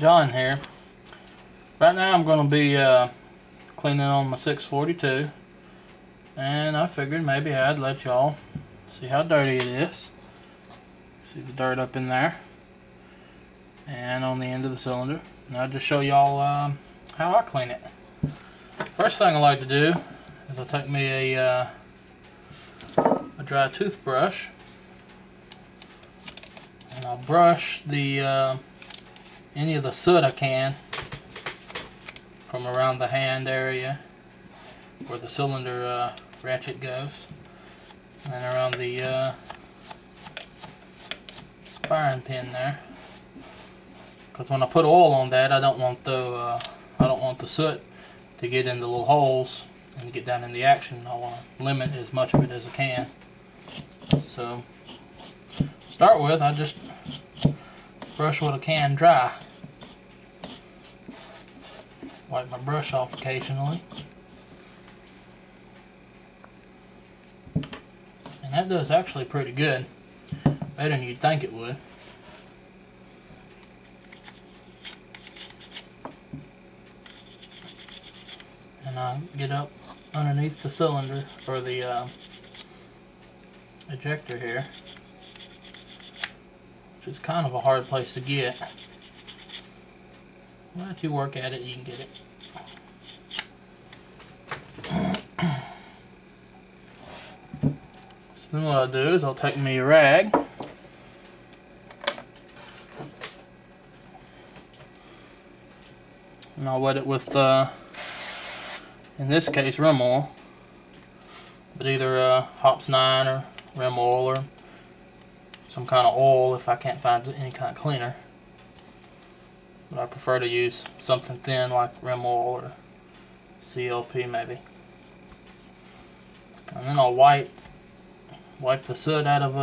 John here. Right now I'm going to be cleaning on my 642, and I figured maybe I'd let y'all see how dirty it is. See the dirt up in there and on the end of the cylinder, and I'll just show y'all how I clean it. First thing I like to do is I'll take me a dry toothbrush, and I'll brush the any of the soot I can from around the hand area where the cylinder ratchet goes, and then around the firing pin there, because when I put oil on that, I don't want the soot to get in the little holes and get down in the action. I want to limit as much of it as I can. So start with, I just brush what I can dry. Wipe my brush off occasionally. And that does actually pretty good. Better than you'd think it would. And I get up underneath the cylinder, or the ejector here, which is kind of a hard place to get. But you work at it, you can get it. So then what I'll do is I'll take me a rag, and I'll wet it with in this case, Rem Oil, but either Hoppe's #9 or Rem Oil or some kind of oil if I can't find any kind of cleaner. But I prefer to use something thin like Rem Oil or CLP maybe. And then I'll wipe the soot out of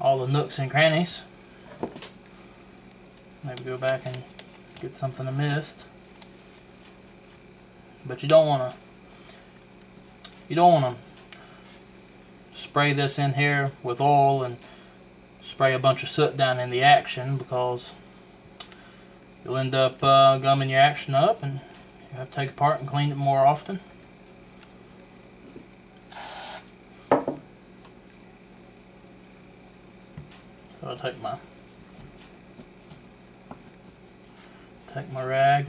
all the nooks and crannies. Maybe go back and get something to mist. But you don't want to spray this in here with oil and spray a bunch of soot down in the action, because you'll end up gumming your action up, and you have to take it apart and clean it more often. So I'll take my rag.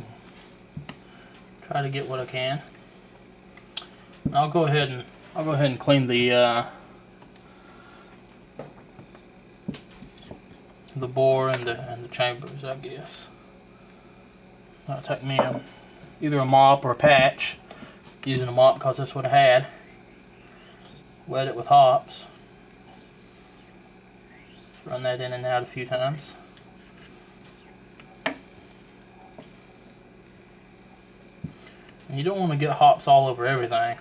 Try to get what I can. And I'll go ahead and clean the bore and the chambers, I guess. I'll take me either a mop or a patch. Using a mop because that's what I had. Wet it with hops. Just run that in and out a few times. You don't want to get hops all over everything,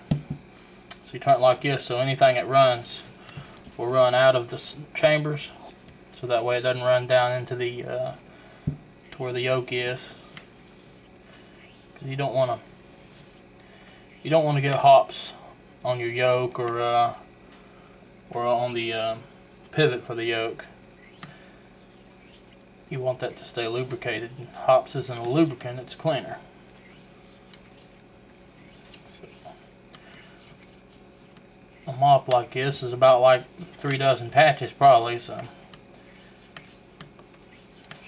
so you turn it like this, so anything that runs will run out of the chambers, so that way it doesn't run down into the to where the yoke is. Cause you don't want to get hops on your yoke or on the pivot for the yoke. You want that to stay lubricated. Hops isn't a lubricant; it's a cleaner. A mop like this is about like 3 dozen patches probably, so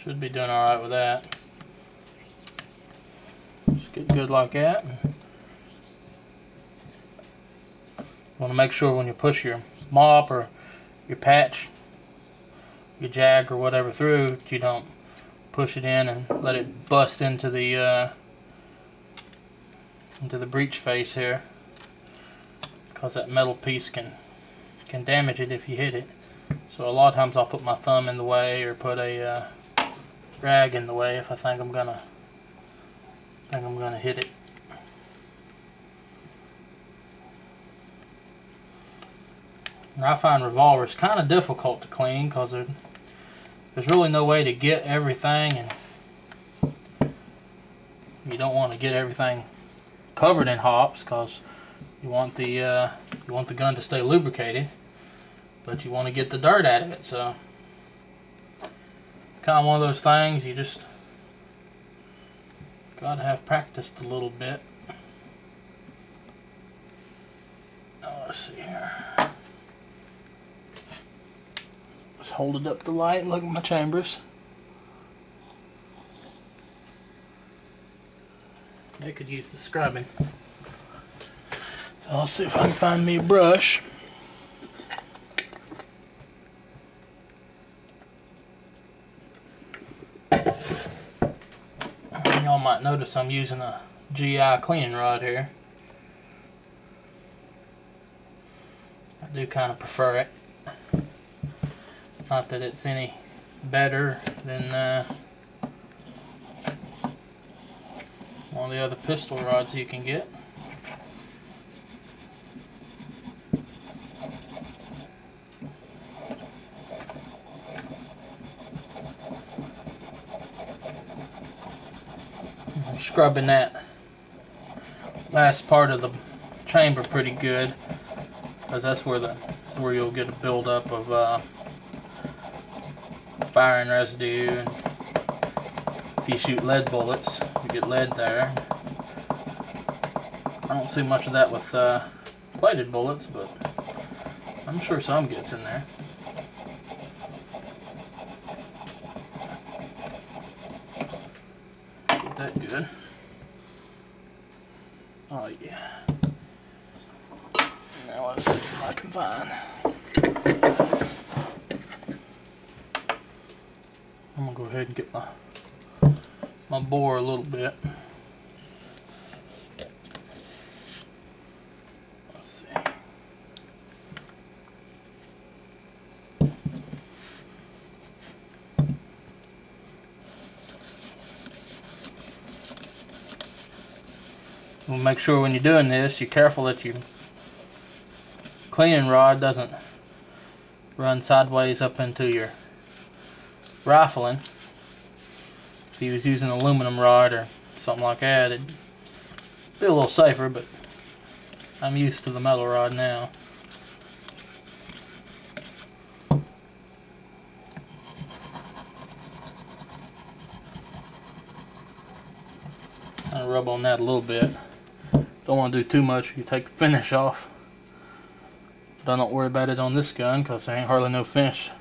should be doing alright with that. Just get good like that. You want to make sure when you push your mop or your patch, your jag or whatever through, that you don't push it in and let it bust into the breech face here, because that metal piece can damage it if you hit it. So a lot of times I'll put my thumb in the way, or put a rag in the way if I think I'm gonna hit it. And I find revolvers kind of difficult to clean, because there's really no way to get everything, and you don't want to get everything covered in hops, because you want the gun to stay lubricated, but you want to get the dirt out of it. So it's kind of one of those things you just gotta have practiced a little bit. Now let's see here. Let's hold it up to the light and look at my chambers. They could use the scrubbing. So I'll see if I can find me a brush. Y'all might notice I'm using a GI cleaning rod here. I do kind of prefer it. Not that it's any better than one of the other pistol rods you can get. I'm scrubbing that last part of the chamber pretty good, because that's where you'll get a buildup of firing residue, and if you shoot lead bullets, get lead there. I don't see much of that with plated bullets, but I'm sure some gets in there. Get that good. Oh yeah. Now let's see what I can find. I'm gonna go ahead and get my bore a little bit. Let's see. We'll make sure when you're doing this, you're careful that your cleaning rod doesn't run sideways up into your rifling. If he was using an aluminum rod or something like that, it'd be a little safer, but I'm used to the metal rod now. I'll rub on that a little bit. Don't want to do too much, you take the finish off. But I don't worry about it on this gun because there ain't hardly no finish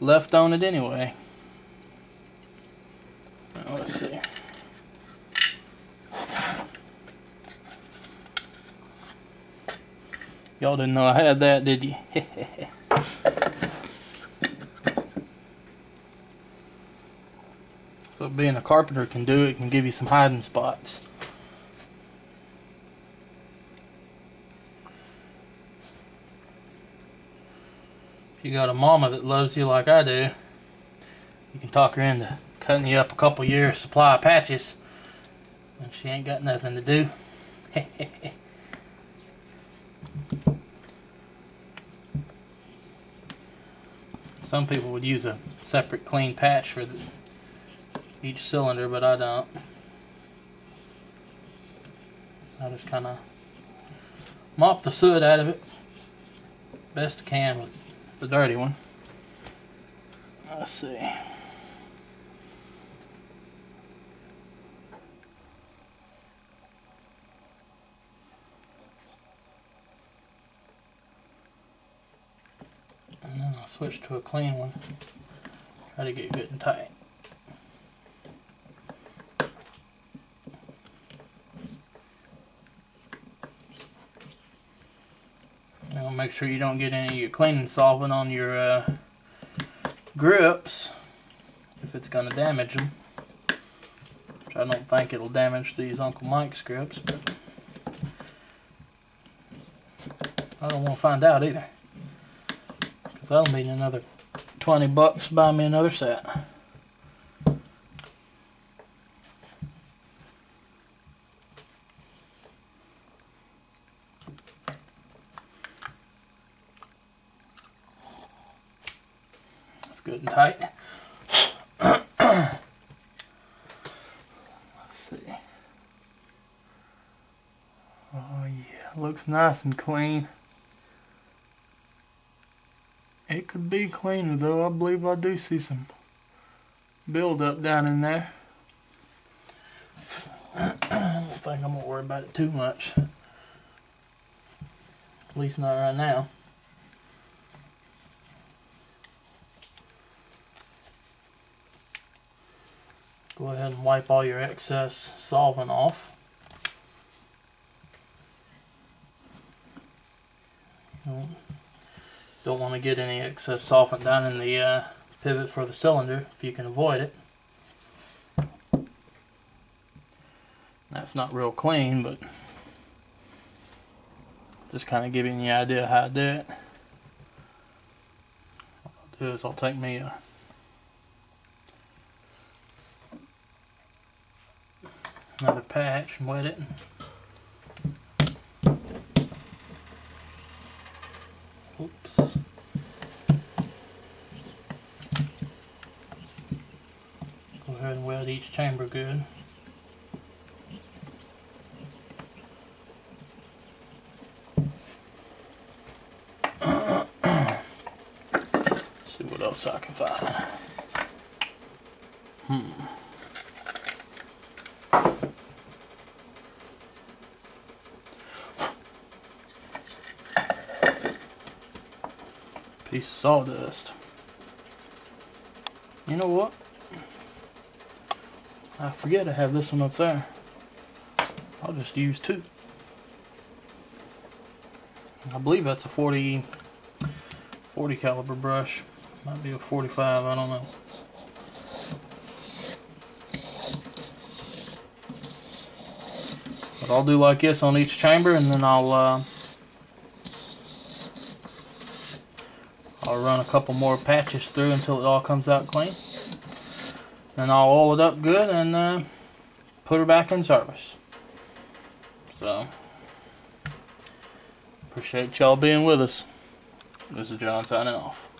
left on it anyway. Let's see. Y'all didn't know I had that, did you? So being a carpenter can do it, can give you some hiding spots. If you got a mama that loves you like I do, you can talk her into cutting you up a couple years supply of patches and she ain't got nothing to do. Some people would use a separate clean patch for each cylinder, but I don't. I just kind of mop the soot out of it best I can with the dirty one. Let's see. Switch to a clean one. Try to get good and tight. Now make sure you don't get any of your cleaning solvent on your grips if it's going to damage them. Which I don't think it'll damage these Uncle Mike's grips, but I don't want to find out either. That'll mean another $20 to buy me another set. That's good and tight. Let's see. Oh yeah, looks nice and clean. It could be cleaner though. I believe I do see some buildup down in there. I don't think I'm going to worry about it too much. At least not right now. Go ahead and wipe all your excess solvent off. Don't want to get any excess solvent down in the pivot for the cylinder if you can avoid it. That's not real clean, but just kind of giving you an idea how I do it. What I'll do is I'll take me another patch and wet it. Oops. Go ahead and wet each chamber good. See what else I can find. Piece of sawdust. You know what? I forget I have this one up there. I'll just use two. I believe that's a 40 caliber brush. Might be a 45, I don't know. But I'll do like this on each chamber, and then I'll run a couple more patches through until it all comes out clean. Then I'll oil it up good and put her back in service. So, appreciate y'all being with us. This is John signing off.